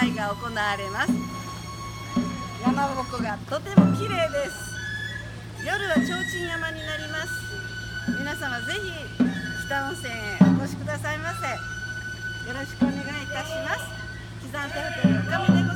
祭が行われます。山ぼこがとても綺麗です。夜は提灯山になります。皆様ぜひ北温泉へお越しくださいませ。よろしくお願いいたします。刻んでおいておかみで